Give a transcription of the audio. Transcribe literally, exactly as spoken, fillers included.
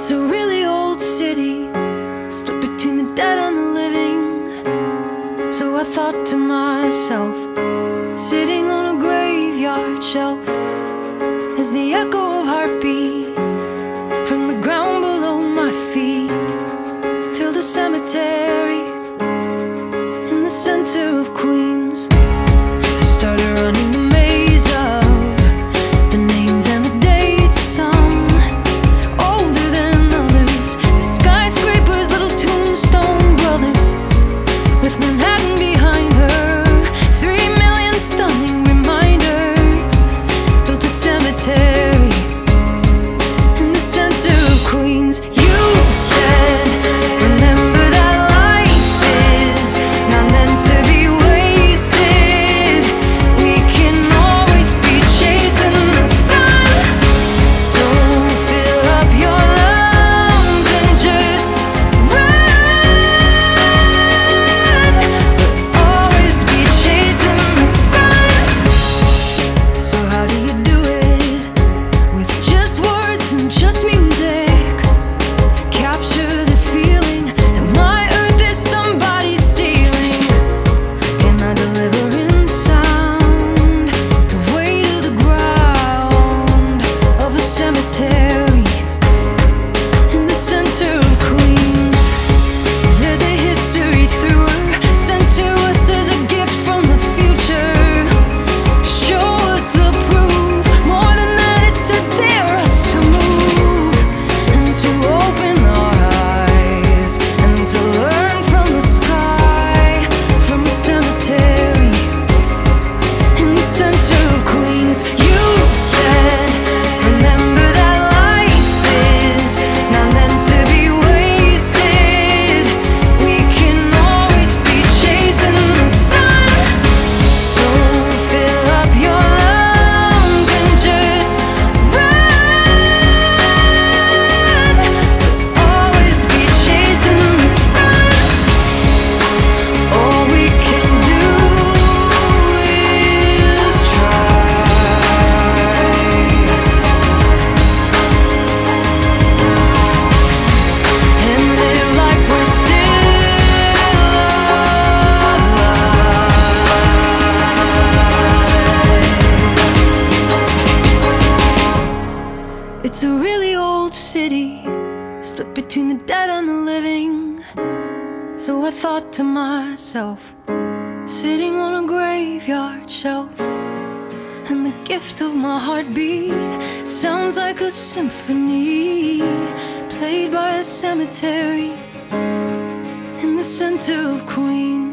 It's a really old city, split between the dead and the living. So I thought to myself, sitting on a graveyard shelf, as the echo of heartbeats from the ground below my feet filled a cemetery in the center of Queens. I started running the maze up, split between the dead and the living. So I thought to myself, sitting on a graveyard shelf, and the gift of my heartbeat sounds like a symphony played by a cemetery in the center of Queens.